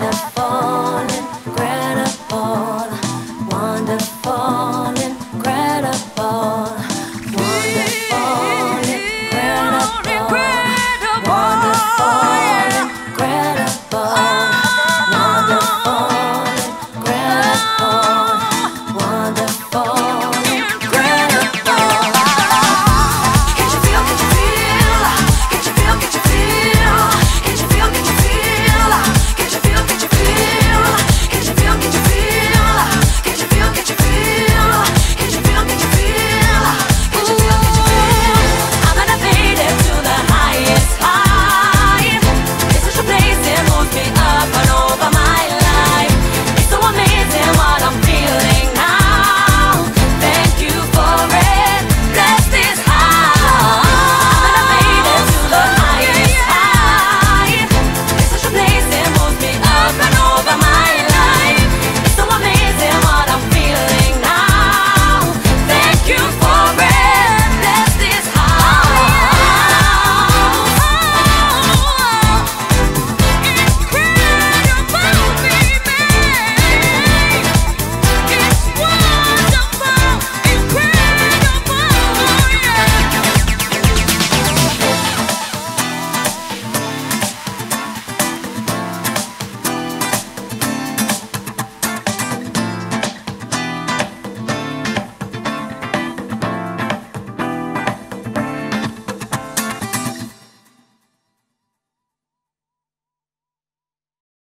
wonderful.